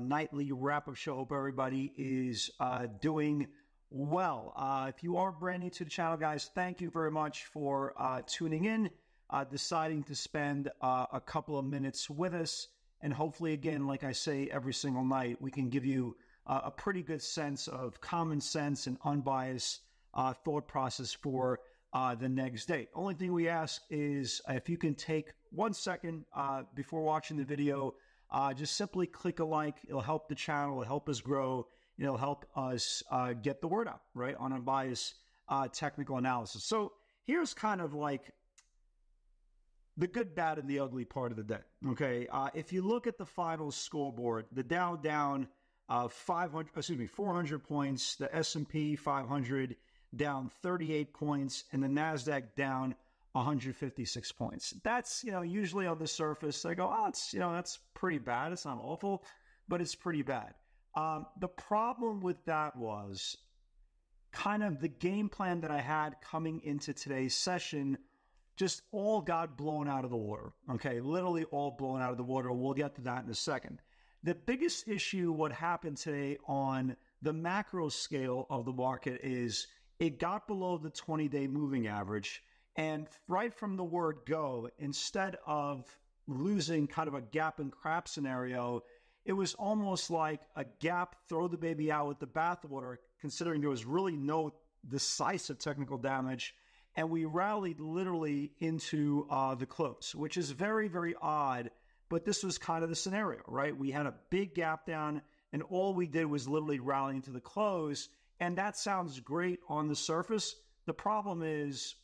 nightly wrap-up show. Hope everybody is doing well. If you are brand new to the channel, guys, thank you very much for tuning in, deciding to spend a couple of minutes with us. And hopefully, again, like I say every single night, we can give you a pretty good sense of common sense and unbiased thought process for the next day. Only thing we ask is if you can take 1 second before watching the video, just simply click a like. It'll help the channel. It'll help us grow. It'll help us get the word out, right, on unbiased technical analysis. So here's kind of like the good, bad, and the ugly part of the day, okay? If you look at the final scoreboard, the Dow down 400 points, the S&P 500 down 38 points, and the NASDAQ down 156 points. That's, you know, usually on the surface, they go, oh, it's, you know, that's pretty bad. It's not awful, but it's pretty bad. The problem with that was kind of the game plan that I had coming into today's session just all got blown out of the water, okay? Literally all blown out of the water. We'll get to that in a second. The biggest issue, what happened today on the macro scale of the market is it got below the 20-day moving average. And right from the word go, instead of losing kind of a gap and crap scenario, it was almost like a gap, throw the baby out with the bathwater, considering there was really no decisive technical damage. And we rallied literally into the close, which is very, very odd. But this was kind of the scenario, right? We had a big gap down, and all we did was literally rallying to the close. And that sounds great on the surface. The problem is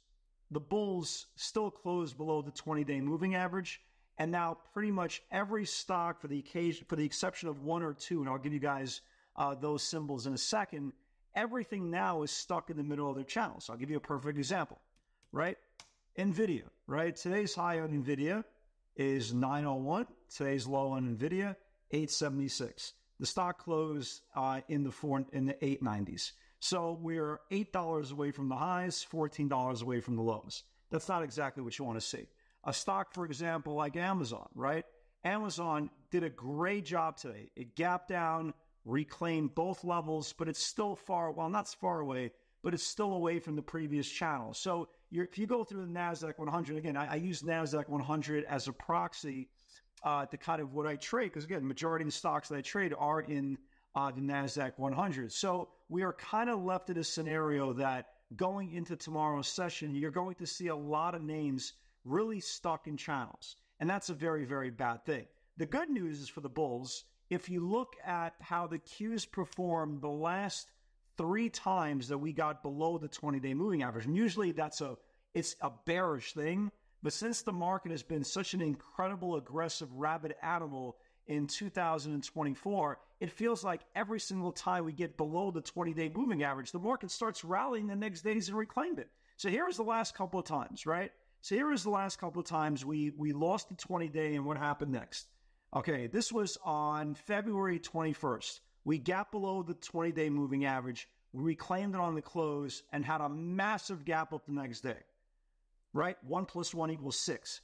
the bulls still closed below the 20-day moving average. And now pretty much every stock, for the exception of one or two, and I'll give you guys those symbols in a second, everything now is stuck in the middle of their channel. So I'll give you a perfect example, right? Nvidia, right? Today's high on Nvidia is 901. Today's low on Nvidia, 876. The stock closed in the 890s. So we're $8 away from the highs, $14 away from the lows. That's not exactly what you want to see. A stock, for example, like Amazon, right? Amazon did a great job today. It gapped down, reclaimed both levels, but it's still far, well, not far away, but it's still away from the previous channel. So if you go through the NASDAQ 100, again, I use NASDAQ 100 as a proxy to kind of what I trade, because again, the majority of the stocks that I trade are in the NASDAQ 100. So we are kind of left in a scenario that going into tomorrow's session, you're going to see a lot of names really stuck in channels. And that's a very, very bad thing. The good news is for the bulls, if you look at how the Qs performed the last 3 times that we got below the 20-day moving average, and usually that's it's a bearish thing, but since the market has been such an incredible, aggressive, rabid animal in 2024, it feels like every single time we get below the 20-day moving average, the market starts rallying the next days and reclaimed it. So here is the last couple of times, right? So here is the last couple of times we lost the 20-day, and what happened next? Okay, this was on February 21st. We gapped below the 20-day moving average. We reclaimed it on the close and had a massive gap up the next day, right? 1 + 1 = 6.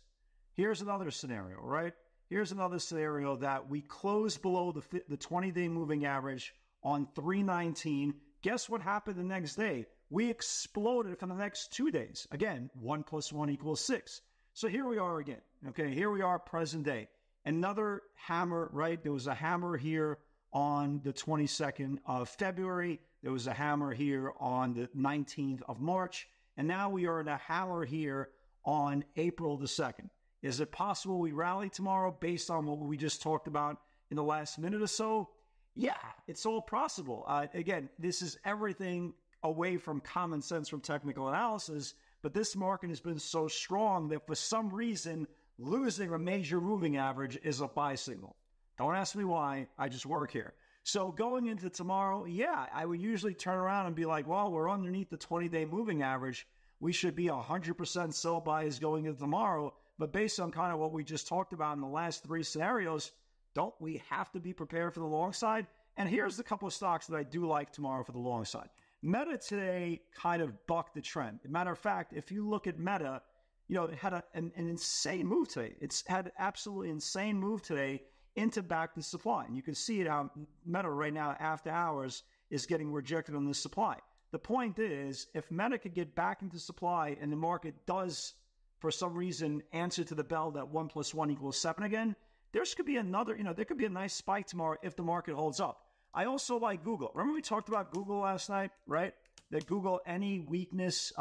Here's another scenario, right? Here's another scenario that we closed below the 20-day moving average on 319. Guess what happened the next day? We exploded for the next 2 days. Again, 1 + 1 = 6. So here we are again, okay? Here we are present day. Another hammer, right? There was a hammer here on the 22nd of February. There was a hammer here on the 19th of March. And now we are in a hammer here on April the 2nd. Is it possible we rally tomorrow based on what we just talked about in the last minute or so? Yeah, it's all possible. Again, this is everything away from common sense, from technical analysis. But this market has been so strong that for some reason, losing a major moving average is a buy signal. Don't ask me why. I just work here. So going into tomorrow, yeah, I would usually turn around and be like, well, we're underneath the 20-day moving average. We should be 100% sell buys going into tomorrow. But based on kind of what we just talked about in the last three scenarios, don't we have to be prepared for the long side? And here's a couple of stocks that I do like tomorrow for the long side. Meta today kind of bucked the trend. As a matter of fact, if you look at Meta, you know, it had an insane move today. It's had an absolutely insane move today into back to supply. And you can see it how Meta right now after hours is getting rejected on this supply. The point is, if Meta could get back into supply and the market does, for some reason, answer to the bell that 1 + 1 = 7 again, there could be another, you know, there could be a nice spike tomorrow if the market holds up. I also like Google. Remember we talked about Google last night, right? That Google, any weakness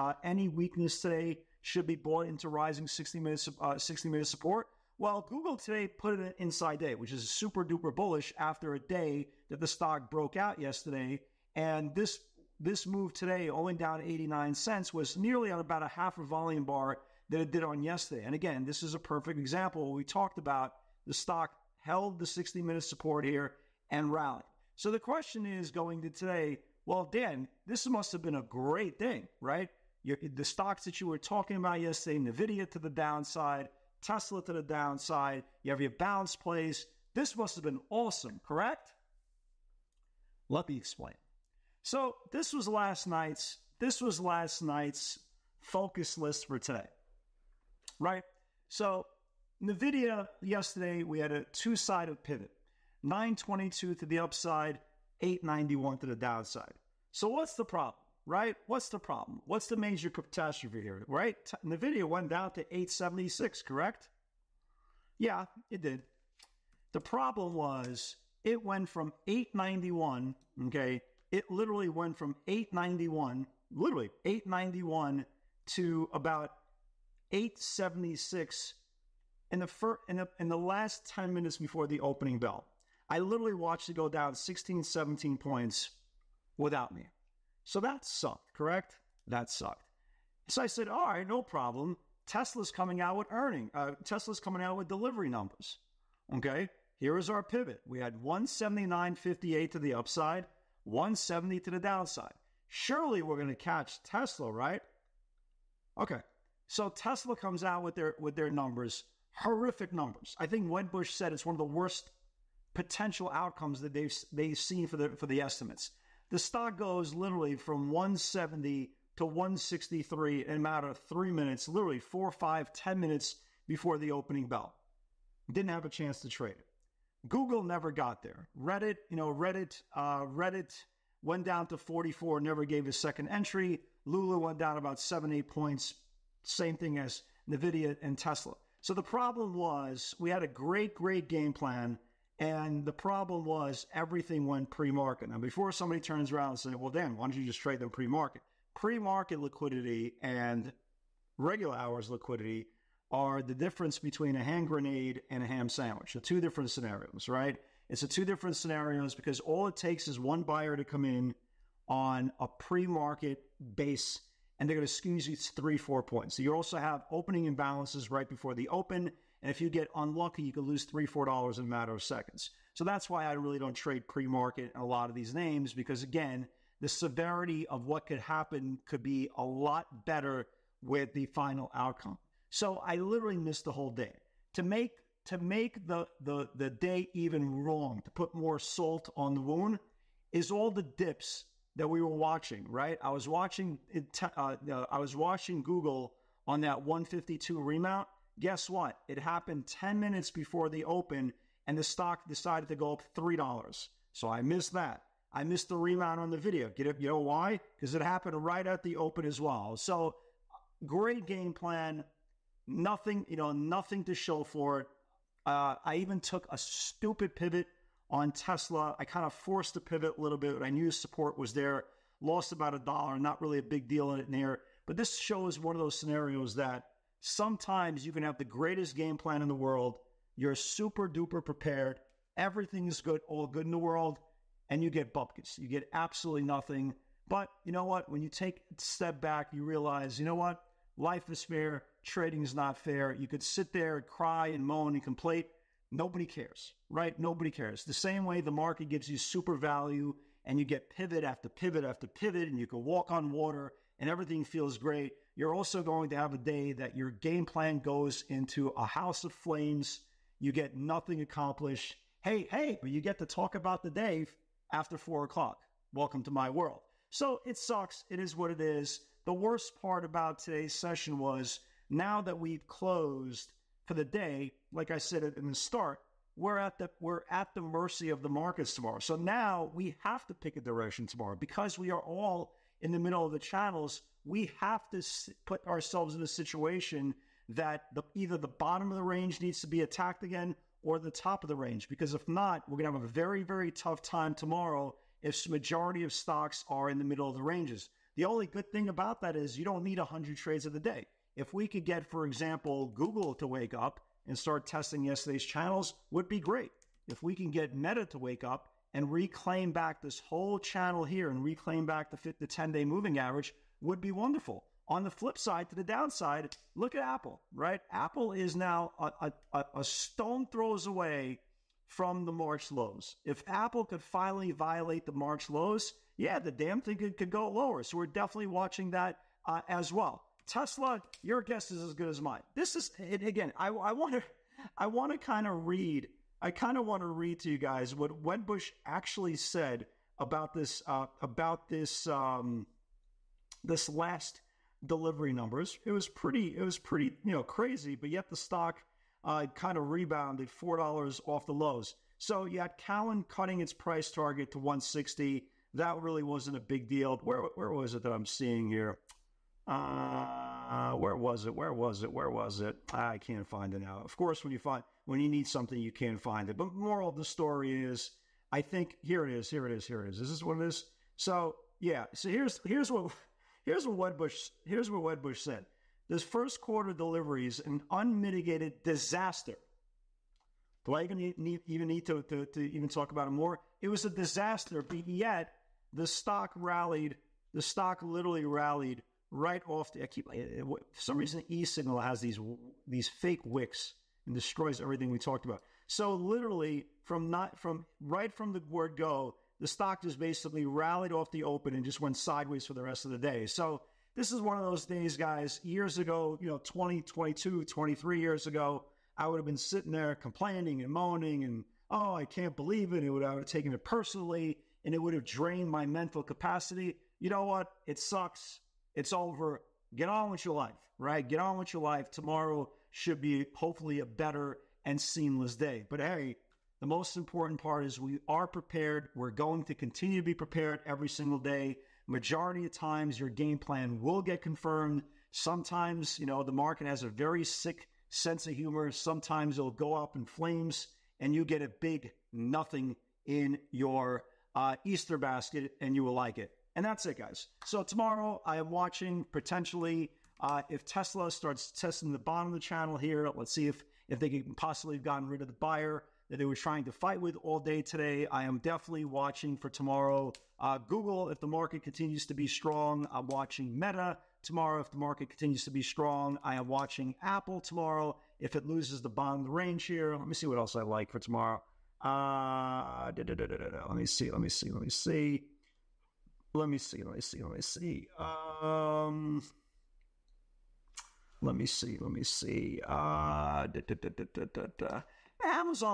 today should be bought into rising 60-minute support. Well, Google today put in an inside day, which is super duper bullish after a day that the stock broke out yesterday. And this move today, only down 89 cents, was nearly on about a half a volume bar that it did on yesterday. And again, this is a perfect example. We talked about the stock held the 60-minute support here and rallied. So the question is going to today, well, Dan, this must have been a great thing, right? The stocks that you were talking about yesterday, Nvidia to the downside, Tesla to the downside, you have your bounce plays. This must have been awesome, correct? Let me explain. So this was last night's focus list for today, right? So Nvidia yesterday, we had a two-sided pivot, 922 to the upside, 891 to the downside. So what's the problem, right? What's the problem? What's the major catastrophe here, right? Nvidia went down to 876, correct? Yeah, it did. The problem was it went from 891, okay? It literally went from 891 to about 876 in the last 10 minutes before the opening bell. I literally watched it go down 16, 17 points without me. So that sucked, correct? That sucked. So I said, all right, no problem. Tesla's coming out with Tesla's coming out with delivery numbers. Okay, here is our pivot. We had 179.58 to the upside, 170 to the downside. Surely we're going to catch Tesla, right? Okay, so Tesla comes out with their numbers. Horrific numbers. I think Wedbush said it's one of the worst potential outcomes that they've seen for the estimates. The stock goes literally from 170 to 163 in a matter of 3 minutes, literally 4, 5, 10 minutes before the opening bell. Didn't have a chance to trade it. Google never got there. Reddit, you know, Reddit went down to 44, never gave a second entry. Lulu went down about 7, 8 points. Same thing as Nvidia and Tesla. So the problem was we had a great, great game plan, and the problem was everything went pre-market. Now, before somebody turns around and says, well, Dan, why don't you just trade them pre-market? Pre-market liquidity and regular hours liquidity are the difference between a hand grenade and a ham sandwich. The two different scenarios, right? It's the two different scenarios because all it takes is one buyer to come in on a pre-market base, and they're going to squeeze you 3, 4 points. So you also have opening imbalances right before the open. And if you get unlucky, you can lose $3, $4 in a matter of seconds. So that's why I really don't trade pre-market in a lot of these names, because again, the severity of what could happen could be a lot better with the final outcome. So I literally missed the whole day. To make the day even wrong, to put more salt on the wound, is all the dips that we were watching, right? I was watching Google on that 152 remount. Guess what? It happened 10 minutes before the open, and the stock decided to go up $3. So I missed that. I missed the remount on the video. Get it? You know why? Because it happened right at the open as well. So great game plan. Nothing, you know, nothing to show for it. I even took a stupid pivot on Tesla. I kind of forced the pivot a little bit. I knew support was there. Lost about $1. Not really a big deal in it near. But this shows one of those scenarios that sometimes you can have the greatest game plan in the world. You're super duper prepared. Everything is good, all good in the world. And you get bupkis. You get absolutely nothing. But you know what? When you take a step back, you realize, you know what? Life is fair. Trading is not fair. You could sit there and cry and moan and complain. nobody cares, right? Nobody cares. The same way the market gives you super value and you get pivot after pivot after pivot and you can walk on water and everything feels great, you're also going to have a day that your game plan goes into a house of flames. You get nothing accomplished. Hey, but you get to talk about the day after 4 o'clock. Welcome to my world. So it sucks. It is what it is. The worst part about today's session was now that we've closed for the day, like I said in the start, we're at the mercy of the markets tomorrow. So now we have to pick a direction tomorrow because we are all in the middle of the channels. We have to put ourselves in a situation that either the bottom of the range needs to be attacked again or the top of the range, because if not, we're going to have a very, very tough time tomorrow if the majority of stocks are in the middle of the ranges. The only good thing about that is you don't need 100 trades of the day. If we could get, for example, Google to wake up and start testing yesterday's channels, would be great. If we can get Meta to wake up and reclaim back this whole channel here and reclaim back the 10-day moving average, would be wonderful. On the flip side, to the downside, look at Apple, right? Apple is now a stone throws away from the March lows. If Apple could finally violate the March lows, yeah, the damn thing could go lower. So we're definitely watching that as well. Tesla, your guess is as good as mine. This is, again, I kind of want to read to you guys what Wedbush actually said about this last delivery numbers. It was pretty, you know, crazy, but yet the stock kind of rebounded $4 off the lows. So you had Cowen cutting its price target to 160. That really wasn't a big deal. Where was it that I'm seeing here? Where was it? I can't find it now. Of course, when you need something, you can't find it. But moral of the story is, I think here it is. Is this what it is? So yeah. So here's what Wedbush said. This first quarter deliveries, an unmitigated disaster. Do I even need to talk about it more? It was a disaster, but yet the stock rallied. The stock literally rallied right off the. For some reason, E-Signal has these fake wicks and destroys everything we talked about. So literally, from the word go, the stock just basically rallied off the open and just went sideways for the rest of the day. So this is one of those days, guys. Years ago, you know, 20, 22, 23 years ago, I would have been sitting there complaining and moaning and, oh, I can't believe it. I would have taken it personally and it would have drained my mental capacity. You know what? It sucks. It's over. Get on with your life, right? Get on with your life. Tomorrow should be hopefully a better and seamless day. But hey, the most important part is we are prepared. We're going to continue to be prepared every single day. Majority of times, your game plan will get confirmed. Sometimes, you know, the market has a very sick sense of humor. Sometimes it'll go up in flames and you get a big nothing in your Easter basket and you will like it. And that's it, guys. So tomorrow I am watching potentially if Tesla starts testing the bottom of the channel here. Let's see if they can possibly have gotten rid of the buyer that they were trying to fight with all day today. I am definitely watching for tomorrow. Google, if the market continues to be strong. I'm watching Meta tomorrow if the market continues to be strong. I am watching Apple tomorrow if it loses the bottom of the range here. Let me see what else I like for tomorrow. Amazon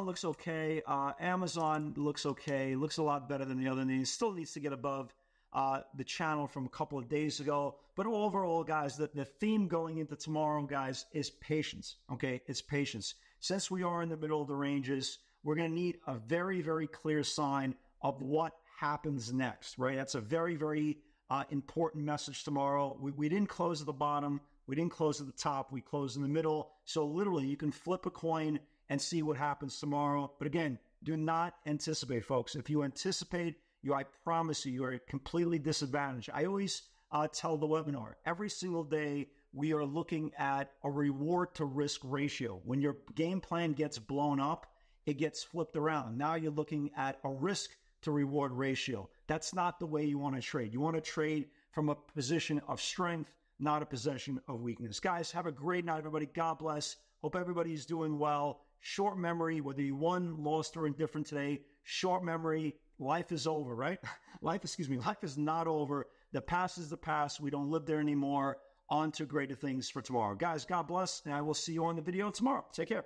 looks okay. Amazon looks okay. Looks a lot better than the other names. Still needs to get above the channel from a couple of days ago. But overall, guys, the theme going into tomorrow, guys, is patience. Okay, it's patience. Since we are in the middle of the ranges, we're going to need a very, very clear sign of what happens next, right? That's a very, very important message tomorrow. We didn't close at the bottom. We didn't close at the top. We closed in the middle. So literally, you can flip a coin and see what happens tomorrow. But again, do not anticipate, folks. If you anticipate, I promise you are completely disadvantaged. I always tell the webinar, every single day, we are looking at a reward to risk ratio. When your game plan gets blown up, it gets flipped around. Now you're looking at a risk to reward ratio. That's not the way you want to trade. You want to trade from a position of strength, not a position of weakness. Guys, have a great night, everybody. God bless. Hope everybody's doing well. short memory, whether you won, lost, or indifferent today, short memory, life is over, right? Life is not over. The past is the past. We don't live there anymore. On to greater things for tomorrow. Guys, God bless, and I will see you on the video tomorrow. Take care.